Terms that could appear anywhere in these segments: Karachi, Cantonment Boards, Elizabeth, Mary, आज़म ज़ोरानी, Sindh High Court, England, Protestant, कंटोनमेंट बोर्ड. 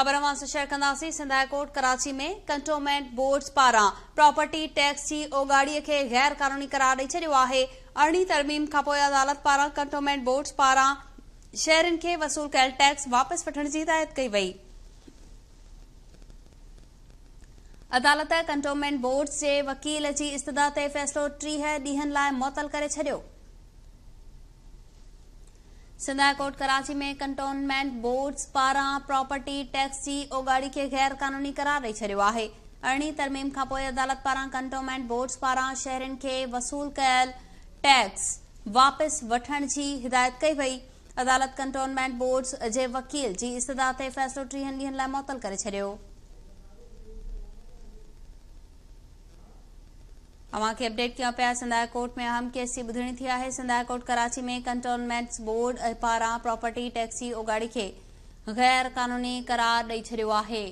ख़बर अवां सां शेयर कंदासीं। सिंध हाई कोर्ट कराची में कंटोनमेंट बोर्ड्स पारां प्रॉपर्टी टैक्स जी ओगाड़ीअ खे गैर कानूनी करार ॾेई छॾियो आहे। 18 तरमीम खां पोइ अदालत पारां कंटोनमेंट बोर्ड्स पारां शहरनि खे वसूल कयल टैक्स वापसि वठण जी हिदायत कई वई। अदालत कंटोनमेंट बोर्ड्स जे वकील जी इस्तदा ते फ़ैसिलो 30 ॾींहनि लाइ मुअतल करे छॾियो। सिंध हाई कोर्ट कराची में कंटोनमेंट बोर्ड्स पारां प्रॉपर्टी टैक्स जी ओगाड़ी के गैर कानूनी करार ॾेई छॾियो आहे। 18 तरमीम खां पोइ अदालत पारां कंटोनमेंट बोर्ड्स पारां शहरनि खे वसूल कयल टैक्स वापसि वठण जी हिदायत कई वई। अदालत कंटोनमेंट बोर्ड्स जे वकील जी इस्तदा ते फ़ैसिलो 30 ॾींहनि लाइ मुअतल करे छॾियो। अवां खे अपडेट कयां पिया। सिंध हाई कोर्ट में अहम केस जी ॿुधणी थी आहे। सिंध हाई कोर्ट कराची में कंटोनमेंट्स बोर्ड पारां प्रॉपर्टी टैक्स जी ओगाड़ी खे गैर कानूनी करार ॾेई छॾियो आहे।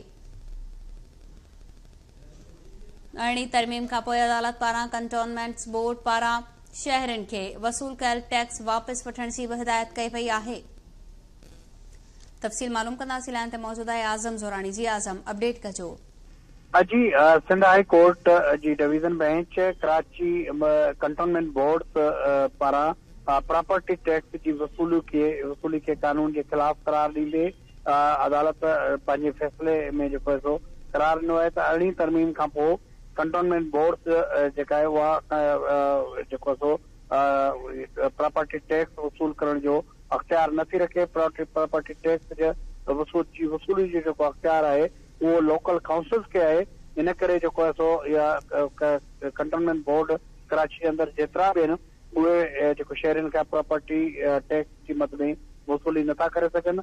18 तरमीम खां पोइ अदालत पारां कंटोनमेंट्स बोर्ड पारां शहरनि खे वसूल कयल टैक्स वापसि वठण जी बि हिदायत कई वई आहे। तफ़सील मालूम कंदासीं। लाइन ते मौजूद आहे आज़म ज़ोरानी जी। आज़म, अपडेट कजो। जी, सिंध हाई कोर्ट जी division bench Karachi कंटोनमेंट बोर्ड पारां प्रॉपर्टी टैक्स जी वसूली के कानून के खिलाफ करार ॾींदे अदालत पंहिंजे फ़ैसिले में जो फ़ैसिलो करार ॾिनो आहे त 18 तरमीम खां पोइ कंटोनमेंट बोर्ड जेका आहे उहा जेको सो प्रॉपर्टी टैक्स वसूल करण जो अख़्तियार नथी रखे। प्रॉपर्टी टैक्स जी वसूली जो जेको अख़्तियार आहे वो लोकल काउंसिल्स के है। इन करे जो सो या कंटोनमेंट बोर्ड कराची के अंदर जेतरा भी उहे शहरन का प्रॉपर्टी टैक्स की मद में वसूली नता करे सकन।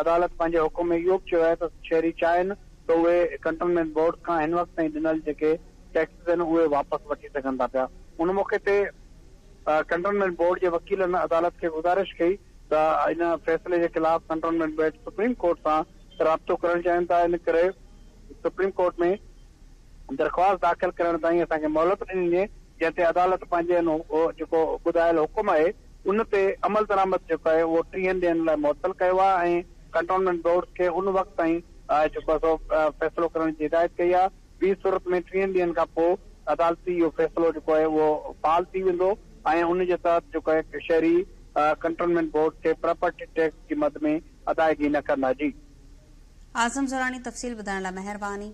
अदालत पांजे हुक्म में यो भी है तो शहरी चाहन तो वे कंटोनमेंट बोर्ड का इन वक्त तीन दिनल जेके टैक्स उहे वापस वठी सकन था पिया। उन मौके पे कंटोनमेंट बोर्ड के वकीलन अदालत के गुजारिश कई तो इन फैसले के खिलाफ कंटोनमेंट बोर्ड सुप्रीम कोर्ट से राब्तो करण चाहिन था। इन करे सुप्रीम कोर्ट में दरख्वास्त दाखिल करण ताईं असांखे मोहलत ॾिनी वञे, जंहिंते अदालत पंहिंजे जेको ॿुधायल हुकुम आहे उन ते अमल दरामद जेको आहे उहो 30 ॾींहनि लाइ मुअतल कयो आहे ऐं कंटोनमेंट बोर्ड खे उन वक़्त ताईं जेको सो फ़ैसिलो करण जी हिदायत कई आहे। ॿी सूरत में 30 ॾींहनि खां पोइ अदालती इहो फ़ैसिलो जेको आहे उहो फाल थी वेंदो ऐं उन जे तहत जेको आहे शहरी कंटोनमेंट बोर्ड खे प्रॉपर्टी टैक्स जी मद में अदायगी न कंदा। जी आज़म ज़ोरानी, तफ़सील बुधारण ला मेहरबानी।